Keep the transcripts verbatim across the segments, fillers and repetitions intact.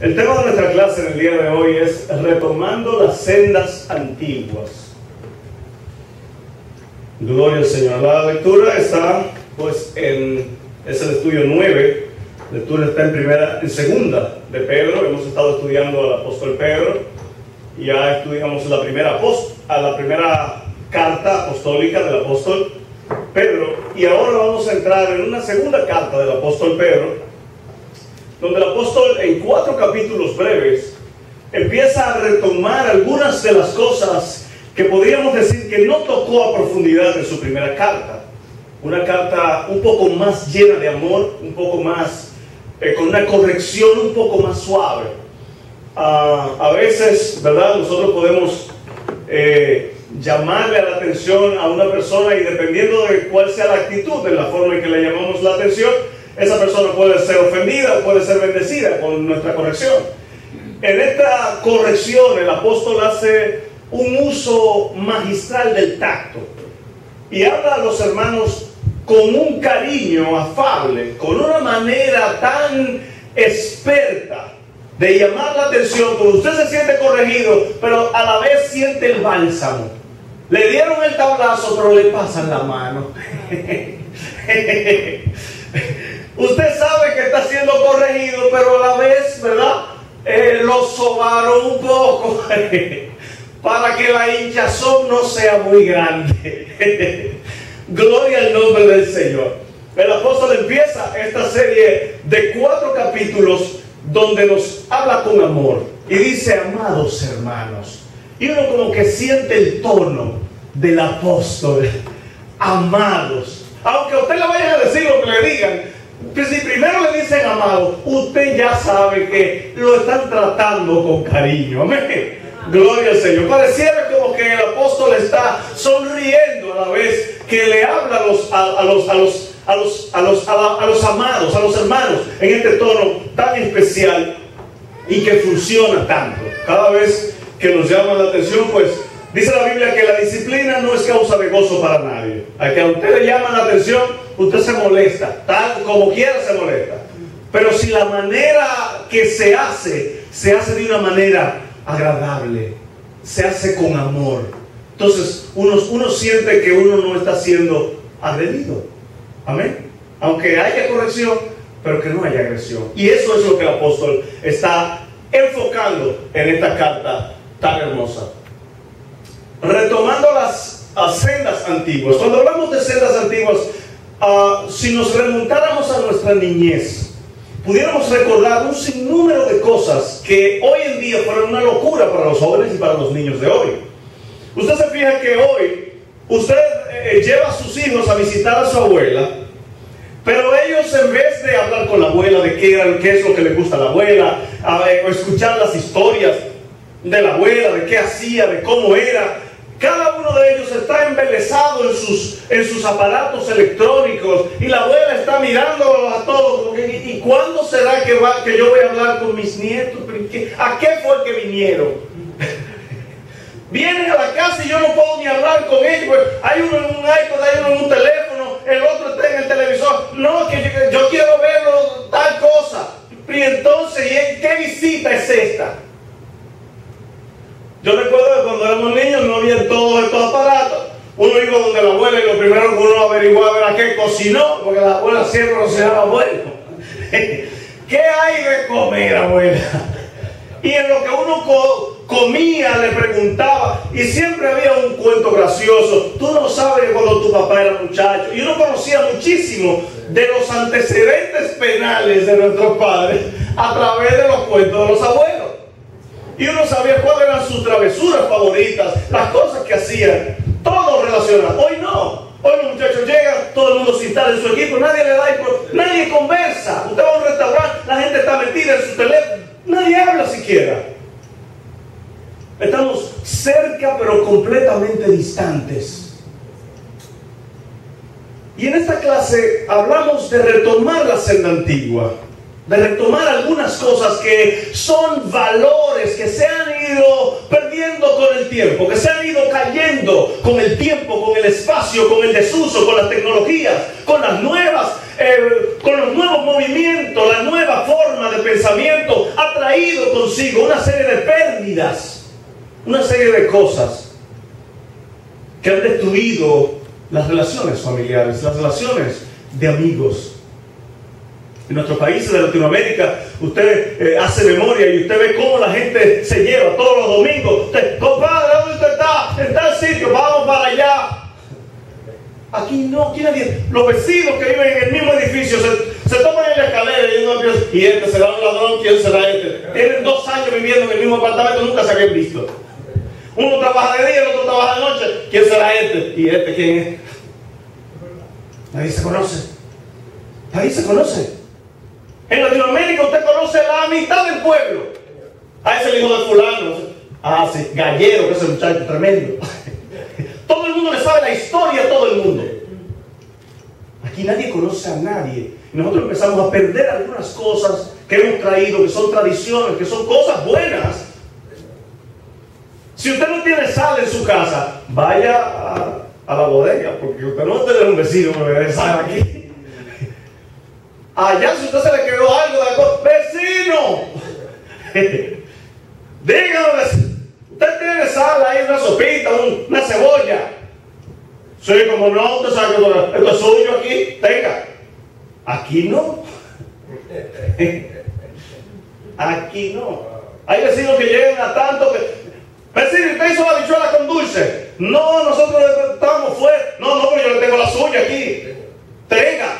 El tema de nuestra clase en el día de hoy es retomando las sendas antiguas. Gloria al Señor. La lectura está pues en, es el estudio nueve. La lectura está en primera, en segunda de Pedro. Hemos estado estudiando al apóstol Pedro. Ya estudiamos la primera apost a la primera carta apostólica del apóstol Pedro. Y ahora vamos a entrar en una segunda carta del apóstol Pedro, donde el apóstol en cuatro capítulos breves empieza a retomar algunas de las cosas que podríamos decir que no tocó a profundidad en su primera carta. Una carta un poco más llena de amor, un poco más, eh, con una corrección un poco más suave. Ah, a veces, ¿verdad? Nosotros podemos eh, llamarle a la atención a una persona y dependiendo de cuál sea la actitud, de la forma en que le llamamos la atención, esa persona puede ser ofendida, puede ser bendecida con nuestra corrección. En esta corrección el apóstol hace un uso magistral del tacto y habla a los hermanos con un cariño afable, con una manera tan experta de llamar la atención, como usted se siente corregido, pero a la vez siente el bálsamo. Le dieron el tablazo, pero le pasan la mano. Usted sabe que está siendo corregido, pero a la vez, ¿verdad? Eh, lo sobaron un poco para que la hinchazón no sea muy grande. Gloria al nombre del Señor. El apóstol empieza esta serie de cuatro capítulos donde nos habla con amor y dice, amados hermanos. Y uno como que siente el tono del apóstol, amados. Aunque a usted le vayan a decir lo que le digan, pues si primero le dicen amado, usted ya sabe que lo están tratando con cariño. Amén. Gloria al Señor. Pareciera como que el apóstol está sonriendo a la vez que le habla a los, a, a los, a los, a los, a los, a la, a los amados, a los hermanos, en este tono tan especial y que funciona tanto. Cada vez que nos llama la atención, pues dice la Biblia que la disciplina no es causa de gozo para nadie. A que a usted le llama la atención, usted se molesta, tal como quiera se molesta. Pero si la manera que se hace, se hace de una manera agradable, se hace con amor, entonces uno, uno siente que uno no está siendo agredido. Amén. Aunque haya corrección, pero que no haya agresión. Y eso es lo que el apóstol está enfocando en esta carta tan hermosa. Retomando las sendas antiguas. Cuando hablamos de sendas antiguas, uh, si nos remontáramos a nuestra niñez, pudiéramos recordar un sinnúmero de cosas que hoy en día fueron una locura para los jóvenes y para los niños de hoy. Usted se fija que hoy, usted eh, lleva a sus hijos a visitar a su abuela, pero ellos en vez de hablar con la abuela de qué, era, qué es lo que le gusta a la abuela, a, eh, escuchar las historias de la abuela, de qué hacía, de cómo era, cada uno de ellos está embelesado en sus, en sus aparatos electrónicos y la abuela está mirándolos a todos. ¿Y cuándo será que, va, que yo voy a hablar con mis nietos? ¿A qué fue que vinieron? Vienen a la casa y yo no puedo ni hablar con ellos. Pues hay uno en un iPad, hay uno en un teléfono, el otro está en el televisor. No, que yo, yo quiero verlo tal cosa. Y entonces, ¿qué visita es esta? Yo recuerdo que cuando éramos niños no había todos estos aparatos. Uno iba donde la abuela y lo primero que uno averiguaba era qué cocinó, porque la abuela siempre cocinaba bueno. ¿Qué hay de comer, abuela? Y en lo que uno co comía le preguntaba, y siempre había un cuento gracioso. Tú no sabes cuando tu papá era muchacho. Y uno conocía muchísimo de los antecedentes penales de nuestros padres a través de los cuentos de los abuelos. Y uno sabía cuáles eran sus travesuras favoritas, las cosas que hacían, todo relacionado. Hoy no. Hoy los muchachos llegan, todo el mundo se instala en su equipo, nadie le da, nadie conversa. Usted va a un restaurante, la gente está metida en su teléfono, nadie habla siquiera. Estamos cerca pero completamente distantes. Y en esta clase hablamos de retomar la senda antigua, de retomar algunas cosas que son valores que se han ido perdiendo con el tiempo, que se han ido cayendo con el tiempo, con el espacio, con el desuso, con las tecnologías, con las nuevas, eh, con los nuevos movimientos, la nueva forma de pensamiento ha traído consigo una serie de pérdidas, una serie de cosas que han destruido las relaciones familiares, las relaciones de amigos. En nuestros países de Latinoamérica, usted eh, hace memoria y usted ve cómo la gente se lleva todos los domingos. Usted, compadre, ¿dónde usted está? En tal sitio, vamos para allá. Aquí no, aquí nadie. Los vecinos que viven en el mismo edificio se, se toman en la escalera y no empiezan. Y este será un ladrón, ¿quién será este? Tienen dos años viviendo en el mismo apartamento, nunca se habían visto. Uno trabaja de día, el otro trabaja de noche. ¿Quién será este? ¿Y este quién es? Nadie se conoce. Nadie se conoce. En Latinoamérica usted conoce la mitad del pueblo. Ah, es el hijo de fulano. Ah, sí, Gallero, que es el muchacho tremendo. Todo el mundo le sabe la historia a todo el mundo. Aquí nadie conoce a nadie. Nosotros empezamos a perder algunas cosas que hemos traído, que son tradiciones, que son cosas buenas. Si usted no tiene sal en su casa, vaya a, a la bodega, porque usted no va a tener un vecino que me dé sal aquí. Allá, si usted se le quedó algo de algo, ¡vecino! Dígame, usted tiene sal ahí, una sopita, un, una cebolla. Sí, como no, usted sabe que esto es suyo aquí, tenga. Aquí no. Aquí no. Hay vecinos que llegan a tanto que... Vecino, usted hizo la habichuela con dulce. No, nosotros estamos fuera. No, no, pero yo le tengo la suya aquí. Tenga.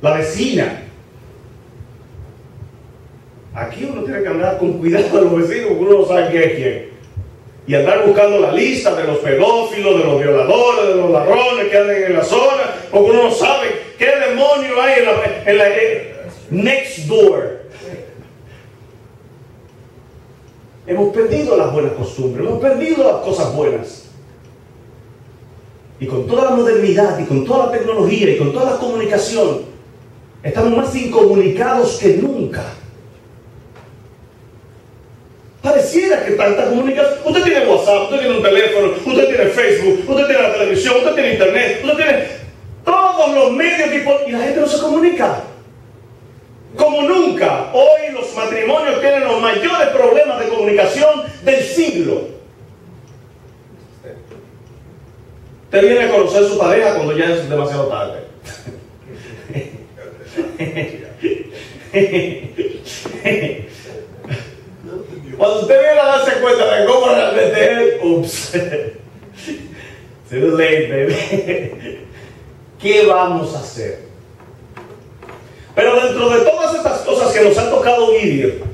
La vecina. Aquí uno tiene que andar con cuidado a los vecinos porque uno no sabe quién es quién. Y andar buscando la lista de los pedófilos, de los violadores, de los ladrones que andan en la zona, porque uno no sabe qué demonio hay en la, en la next door. Hemos perdido las buenas costumbres, hemos perdido las cosas buenas. Y con toda la modernidad, y con toda la tecnología, y con toda la comunicación, estamos más incomunicados que nunca. Pareciera que tanta comunicación... Usted tiene WhatsApp, usted tiene un teléfono, usted tiene Facebook, usted tiene la televisión, usted tiene internet, usted tiene todos los medios que... Y la gente no se comunica. Como nunca, hoy los matrimonios tienen los mayores problemas de comunicación del siglo. Usted viene a conocer a su pareja cuando ya es demasiado tarde. Cuando usted viene a darse cuenta de cómo realmente es, ups, too late, baby. ¿Qué vamos a hacer? Pero dentro de todas estas cosas que nos ha tocado vivir,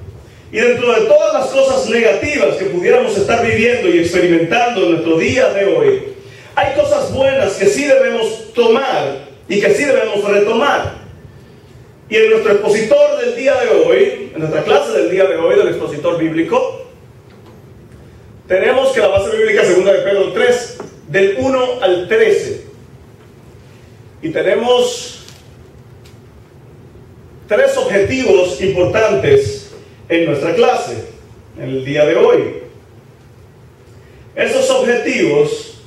y dentro de todas las cosas negativas que pudiéramos estar viviendo y experimentando en nuestro día de hoy, hay cosas buenas que sí debemos tomar y que sí debemos retomar. Y en nuestro expositor del día de hoy, en nuestra clase del día de hoy, del expositor bíblico, tenemos que la base bíblica segunda de Pedro tres, del uno al trece. Y tenemos... tres objetivos importantes en nuestra clase, en el día de hoy. Esos objetivos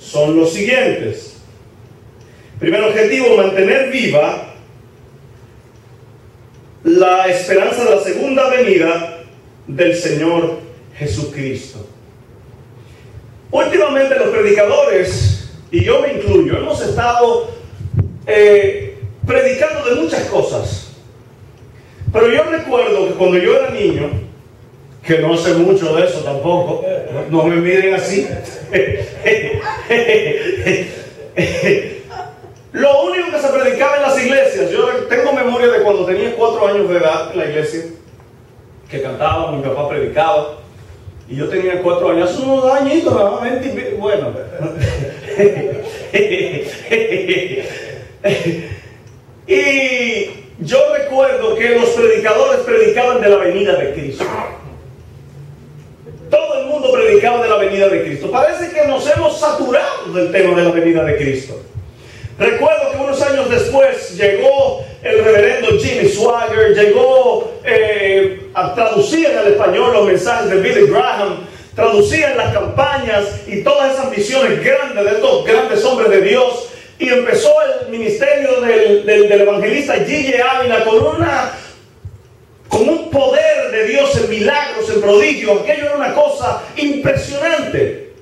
son los siguientes. Primer objetivo, mantener viva la esperanza de la segunda venida del Señor Jesucristo. Últimamente los predicadores, y yo me incluyo, hemos estado... Eh, predicando de muchas cosas, pero yo recuerdo que cuando yo era niño, que no sé mucho de eso tampoco, no me miren así, lo único que se predicaba en las iglesias, yo tengo memoria de cuando tenía cuatro años de edad en la iglesia, que cantaba, mi papá predicaba, y yo tenía cuatro años, hace unos añitos, nada más veinte, bueno, y yo recuerdo que los predicadores predicaban de la venida de Cristo. Todo el mundo predicaba de la venida de Cristo. Parece que nos hemos saturado del tema de la venida de Cristo. Recuerdo que unos años después llegó el reverendo Jimmy Swaggart, llegó eh, a traducir al español los mensajes de Billy Graham, traducían las campañas y todas esas misiones grandes de estos grandes hombres de Dios. Y empezó el ministerio del, del, del evangelista G E Avila con, una, con un poder de Dios milagros, en prodigios. Aquello era una cosa impresionante.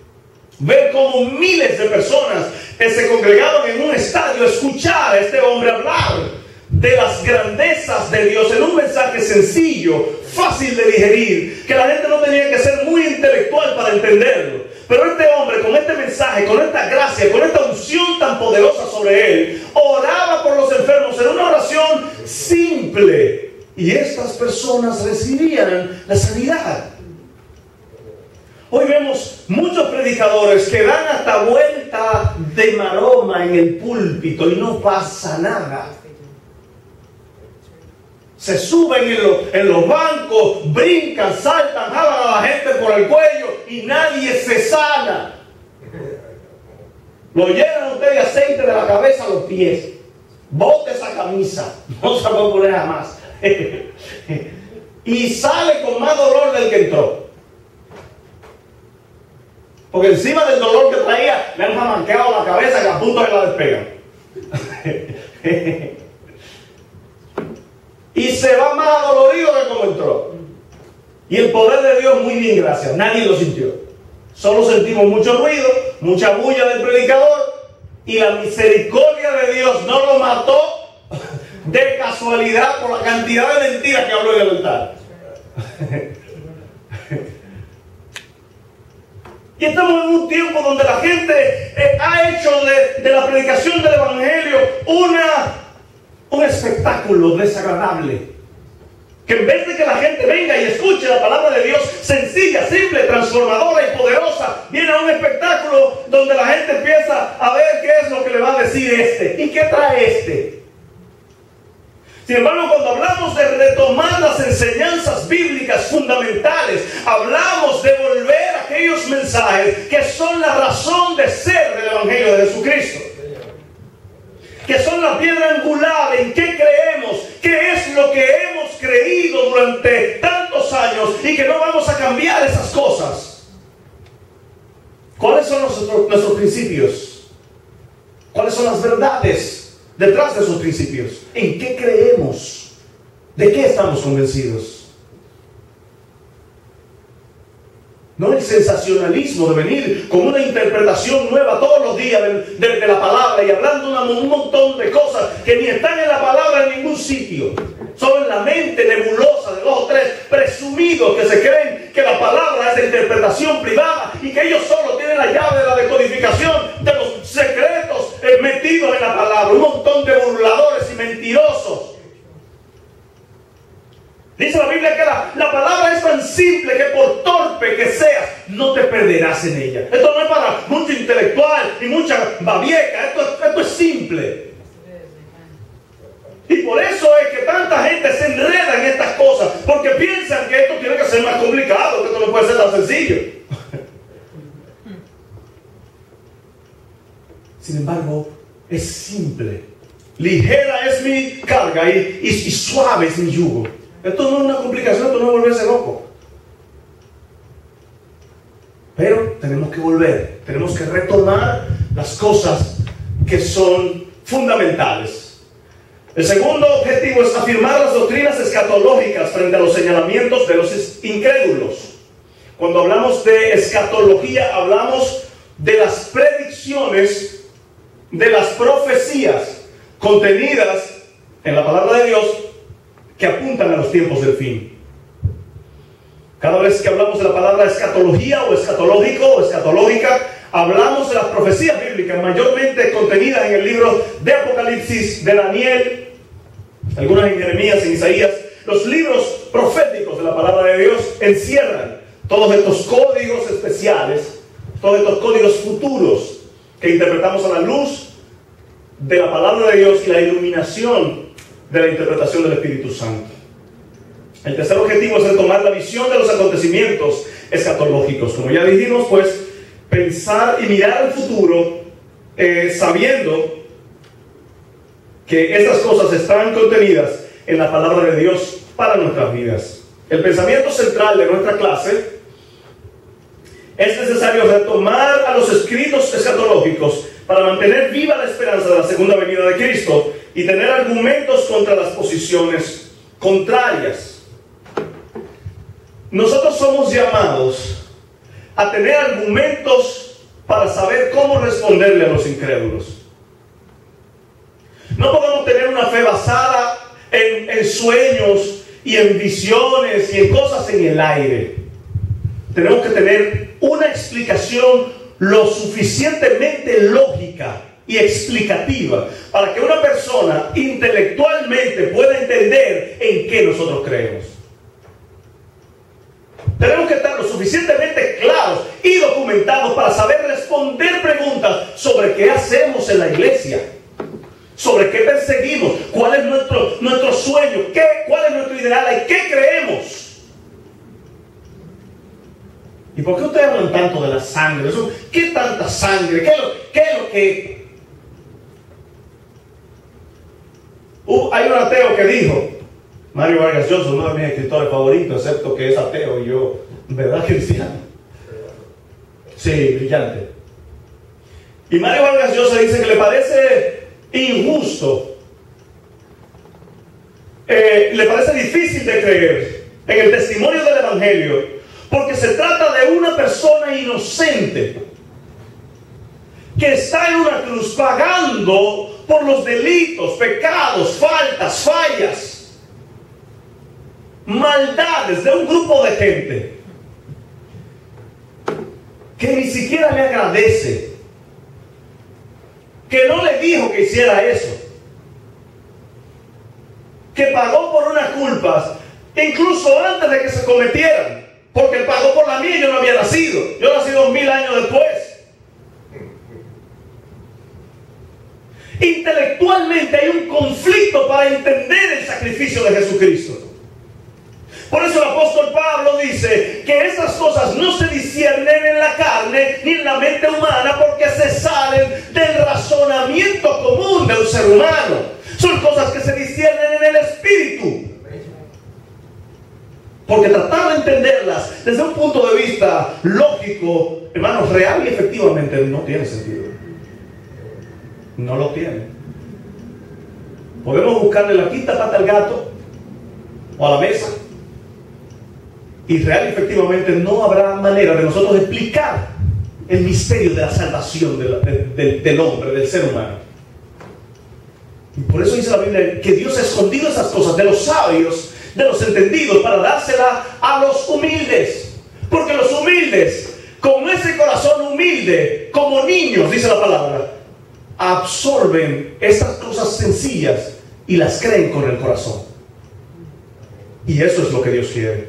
Ver cómo miles de personas que se congregaban en un estadio escuchar a este hombre hablar de las grandezas de Dios en un mensaje sencillo, fácil de digerir, que la gente no tenía que ser muy intelectual para entenderlo. Pero este hombre, con este mensaje, con esta gracia, con esta unción tan poderosa sobre él, oraba por los enfermos en una oración simple, y estas personas recibían la sanidad. Hoy vemos muchos predicadores que dan hasta vuelta de maroma en el púlpito y no pasa nada. Se suben en, lo, en los bancos, brincan, saltan, jalan a la gente por el cuello y nadie se sana. Lo llenan usted de aceite de la cabeza a los pies. Bote esa camisa, no se la puede poner jamás. Y sale con más dolor del que entró. Porque encima del dolor que traía, le han jamanqueado la cabeza que a punto se la despegan. Y se va más adolorido que como entró. Y el poder de Dios, muy bien, gracias. Nadie lo sintió. Solo sentimos mucho ruido, mucha bulla del predicador. Y la misericordia de Dios no lo mató de casualidad por la cantidad de mentiras que habló en el altar. Y estamos en un tiempo donde la gente ha hecho de, de la predicación del Evangelio una... un espectáculo desagradable, que en vez de que la gente venga y escuche la palabra de Dios sencilla, simple, transformadora y poderosa, viene a un espectáculo donde la gente empieza a ver qué es lo que le va a decir este y qué trae este. Sin embargo, cuando hablamos de retomar las enseñanzas bíblicas fundamentales, hablamos de volver a aquellos mensajes que son la razón de ser del Evangelio de Jesucristo, que son la piedra angular en qué creemos, qué es lo que hemos creído durante tantos años y que no vamos a cambiar esas cosas. ¿Cuáles son nuestros, nuestros principios? ¿Cuáles son las verdades detrás de esos principios? ¿En qué creemos? ¿De qué estamos convencidos? No el sensacionalismo de venir con una interpretación nueva todos los días de, de, de la palabra y hablando una, un montón de cosas que ni están en la palabra en ningún sitio. Son en la mente nebulosa de dos o tres presumidos que se creen que la palabra es de interpretación privada y que ellos solo tienen la llave de la decodificación de los secretos metidos en la palabra. Un montón de burladores y mentirosos. Dice la Biblia que la, la palabra es tan simple que por torpe que seas, no te perderás en ella. Esto no es para mucho intelectual y mucha babieca, esto, esto es simple. Y por eso es que tanta gente se enreda en estas cosas, porque piensan que esto tiene que ser más complicado, que esto no puede ser tan sencillo. Sin embargo, es simple. Ligera es mi carga y, y, y suave es mi yugo. Esto no es una complicación, esto no es volverse loco. Pero tenemos que volver, tenemos que retomar las cosas que son fundamentales. El segundo objetivo es afirmar las doctrinas escatológicas frente a los señalamientos de los incrédulos. Cuando hablamos de escatología, hablamos de las predicciones, de las profecías contenidas en la palabra de Dios, que apuntan a los tiempos del fin. Cada vez que hablamos de la palabra escatología o escatológico o escatológica, hablamos de las profecías bíblicas, mayormente contenidas en el libro de Apocalipsis, de Daniel, algunas en Jeremías, en Isaías. Los libros proféticos de la palabra de Dios encierran todos estos códigos especiales, todos estos códigos futuros que interpretamos a la luz de la palabra de Dios y la iluminación de la interpretación del Espíritu Santo. El tercer objetivo es el tomar la visión de los acontecimientos escatológicos. Como ya dijimos, pues, pensar y mirar al futuro eh, sabiendo que estas cosas están contenidas en la palabra de Dios para nuestras vidas. El pensamiento central de nuestra clase es necesario retomar a los escritos escatológicos para mantener viva la esperanza de la segunda venida de Cristo y tener argumentos contra las posiciones contrarias. Nosotros somos llamados a tener argumentos para saber cómo responderle a los incrédulos. No podemos tener una fe basada en, en sueños y en visiones y en cosas en el aire. Tenemos que tener una explicación lo suficientemente lógica y explicativa para que una persona intelectualmente pueda entender en qué nosotros creemos. Tenemos que estar lo suficientemente claros y documentados para saber responder preguntas sobre qué hacemos en la iglesia, sobre qué perseguimos, cuál es nuestro, nuestro sueño, qué, cuál es nuestro ideal y qué creemos. ¿Y por qué ustedes hablan tanto de la sangre? ¿Qué tanta sangre? ¿Qué es lo, qué es lo que...? Uh, hay un ateo que dijo, Mario Vargas Llosa, uno de mis escritores favoritos, excepto que es ateo y yo, ¿verdad, cristiano? Sí, brillante. Y Mario Vargas Llosa dice que le parece injusto, eh, le parece difícil de creer en el testimonio del Evangelio, porque se trata de una persona inocente que está en una cruz pagando por los delitos, pecados, faltas, fallas, maldades de un grupo de gente que ni siquiera le agradece, que no le dijo que hiciera eso, que pagó por unas culpas incluso antes de que se cometieran. Porque él pagó por la mía y yo no había nacido. Yo nací dos mil años después. Intelectualmente hay un conflicto para entender el sacrificio de Jesucristo. Por eso el apóstol Pablo dice que esas cosas no se disciernen en la carne ni en la mente humana, porque se salen del razonamiento común de un ser humano. Son cosas que se disciernen en el espíritu. Porque tratar de entenderlas desde un punto de vista lógico, hermanos, real y efectivamente no tiene sentido. No lo tiene. Podemos buscarle la quinta pata al gato o a la mesa y real y efectivamente no habrá manera de nosotros explicar el misterio de la salvación de la, de, de, del hombre, del ser humano. Y por eso dice la Biblia que Dios ha escondido esas cosas de los sabios, de los entendidos, para dársela a los humildes, porque los humildes, con ese corazón humilde, como niños, dice la palabra, absorben esas cosas sencillas y las creen con el corazón, y eso es lo que Dios quiere.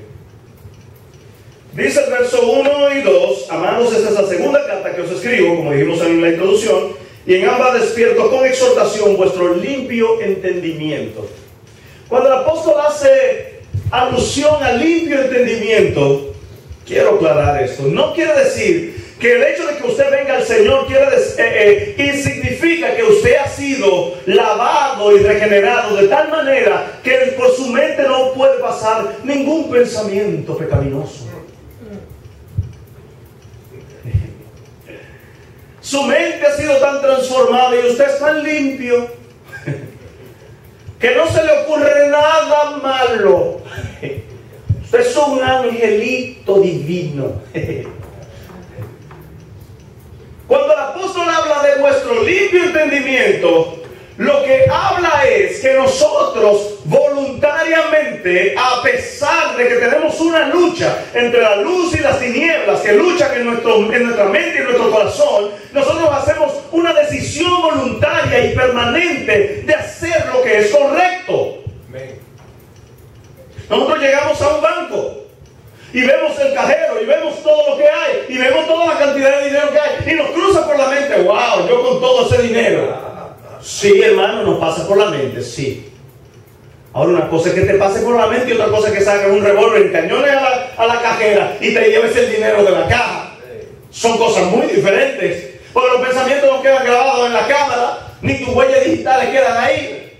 Dice el verso uno y dos, amados, esta es la segunda carta que os escribo, como dijimos en la introducción, y en ambas despierto con exhortación vuestro limpio entendimiento. Cuando el apóstol hace alusión al limpio entendimiento, quiero aclarar esto. No quiere decir que el hecho de que usted venga al Señor quiere decir, eh, eh, y significa que usted ha sido lavado y regenerado de tal manera que por su mente no puede pasar ningún pensamiento pecaminoso. Su mente ha sido tan transformada y usted es tan limpio que no se le ocurre nada malo. Usted es un angelito divino. Cuando el apóstol habla de vuestro limpio entendimiento, lo que habla es que nosotros voluntariamente, a pesar de que tenemos una lucha entre la luz y las tinieblas que luchan en, nuestro, en nuestra mente y en nuestro corazón, nosotros hacemos una decisión voluntaria y permanente de hacer lo que es correcto. Nosotros llegamos a un banco y vemos el cajero y vemos todo lo que hay y vemos toda la cantidad de dinero que hay y nos cruza por la mente, wow, yo con todo ese dinero. Sí, hermano, nos pasa por la mente, sí. Ahora, una cosa es que te pase por la mente y otra cosa es que saques un revólver, cañones a la, a la cajera y te lleves el dinero de la caja. Son cosas muy diferentes. Porque los pensamientos no quedan grabados en la cámara, ni tus huellas digitales quedan ahí.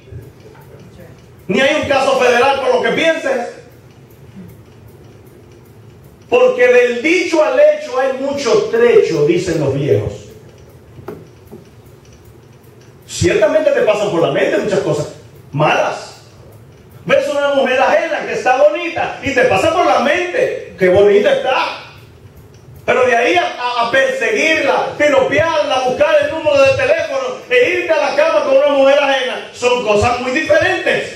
Ni hay un caso federal por lo que pienses. Porque del dicho al hecho hay mucho trecho, dicen los viejos. Ciertamente te pasan por la mente muchas cosas malas. Ves una una mujer ajena que está bonita y te pasa por la mente que bonita está. Pero de ahí a, a perseguirla, piropearla, buscar el número de teléfono e irte a la cama con una mujer ajena, son cosas muy diferentes.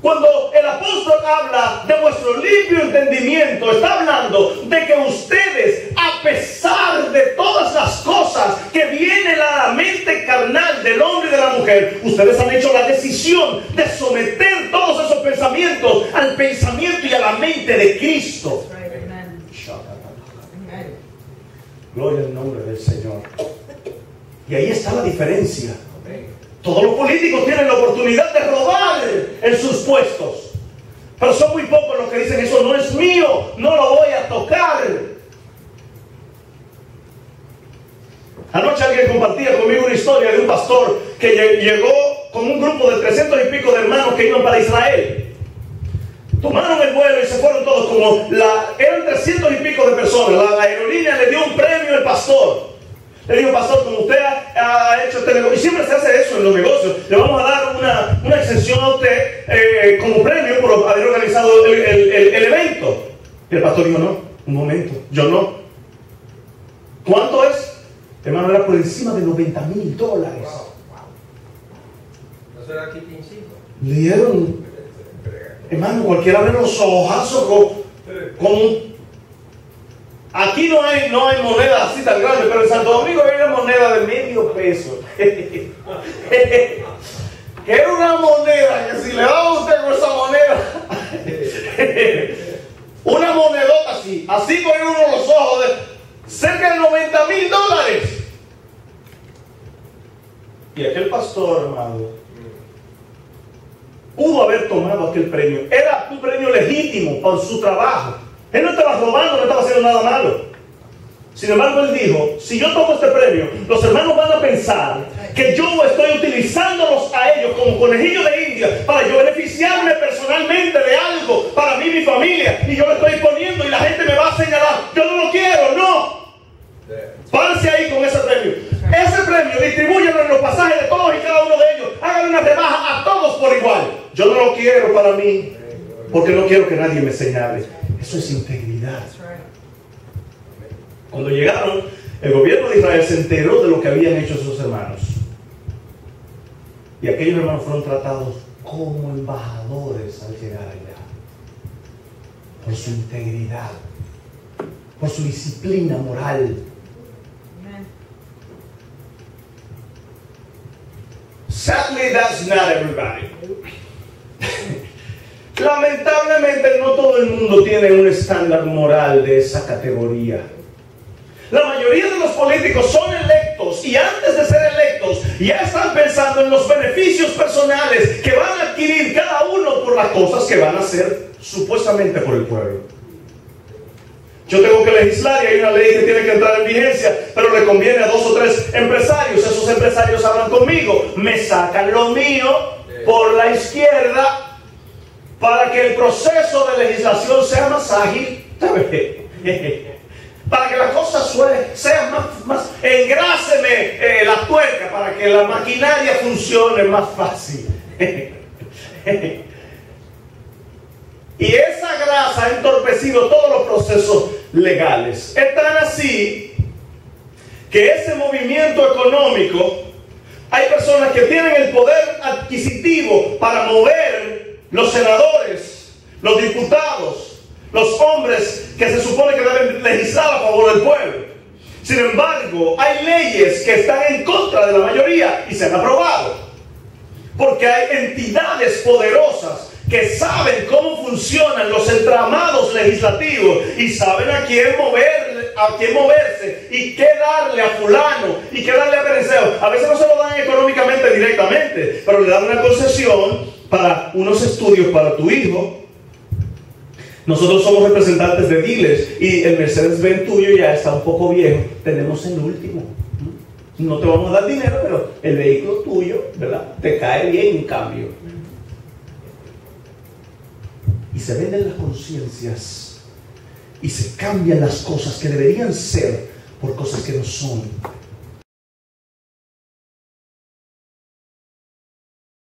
Cuando el apóstol habla de vuestro limpio entendimiento, está hablando de que ustedes, a pesar de todas las cosas que vienen a la mente carnal del hombre y de la mujer, ustedes han hecho la decisión de someter todos esos pensamientos al pensamiento y a la mente de Cristo. Gloria al nombre del Señor. Y ahí está la diferencia. Todos los políticos tienen la oportunidad de robar en sus puestos, pero son muy pocos los que dicen: eso no es mío, no lo voy a tocar. Anoche alguien compartía conmigo una historia de un pastor que llegó con un grupo de trescientos y pico de hermanos que iban para Israel. Tomaron el vuelo y se fueron todos. Como la, eran trescientos y pico de personas, la, la aerolínea le dio un premio al pastor. Le digo: pastor, como usted ha, ha hecho este negocio, y siempre se hace eso en los negocios, le vamos a dar una, una exención a usted eh, como premio por haber organizado el, el, el, el evento. Y el pastor dijo: no, un momento, yo no. ¿Cuánto es? Hermano, era por encima de noventa mil dólares. Wow, wow. ¿No será aquí quince? Le dieron, hermano, cualquiera abre los ojazos con, con un... Aquí no hay, no hay moneda así tan grande, pero en Santo Domingo había una moneda de medio peso. Que era una moneda que si le daba a usted con esa moneda, una monedota así, así con uno de los ojos, de cerca de noventa mil dólares. Y aquel pastor, hermano, pudo haber tomado aquel premio. Era un premio legítimo por su trabajo. Él no estaba robando, no estaba haciendo nada malo. Sin embargo, él dijo: si yo tomo este premio, los hermanos van a pensar que yo estoy utilizándolos a ellos como conejillos de India para yo beneficiarme personalmente de algo para mí y mi familia, y yo lo estoy poniendo y la gente me va a señalar. Yo no lo quiero, no. Párese ahí con ese premio. Ese premio distribúyelo en los pasajes de todos y cada uno de ellos. Hagan una rebaja a todos por igual. Yo no lo quiero para mí, porque no quiero que nadie me señale. Eso es integridad. Cuando llegaron, el gobierno de Israel se enteró de lo que habían hecho sus hermanos. Y aquellos hermanos fueron tratados como embajadores al llegar allá. Por su integridad, por su disciplina moral. Sadly, that's not everybody. Lamentablemente no todo el mundo tiene un estándar moral de esa categoría. La mayoría de los políticos son electos, y antes de ser electos ya están pensando en los beneficios personales que van a adquirir cada uno por las cosas que van a hacer supuestamente por el pueblo. Yo tengo que legislar y hay una ley que tiene que entrar en vigencia, pero le conviene a dos o tres empresarios. Esos empresarios hablan conmigo, me sacan lo mío por la izquierda para que el proceso de legislación sea más ágil, para que la cosa suene, sea más, más engráseme eh, la tuerca, para que la maquinaria funcione más fácil. Y esa grasa ha entorpecido todos los procesos legales. Es tan así que ese movimiento económico, hay personas que tienen el poder adquisitivo para mover los senadores, los diputados, los hombres que se supone que deben legislar a favor del pueblo. Sin embargo, hay leyes que están en contra de la mayoría y se han aprobado. Porque hay entidades poderosas que saben cómo funcionan los entramados legislativos y saben a quién mover, a quién moverse y qué darle a fulano y qué darle a Perenceo. A veces no se lo dan económicamente directamente, pero le dan una concesión para unos estudios para tu hijo. Nosotros somos representantes de dealers y el Mercedes-Benz tuyo ya está un poco viejo, tenemos el último, no te vamos a dar dinero, pero el vehículo tuyo, ¿verdad?, te cae bien en cambio. Y se venden las conciencias y se cambian las cosas que deberían ser por cosas que no son.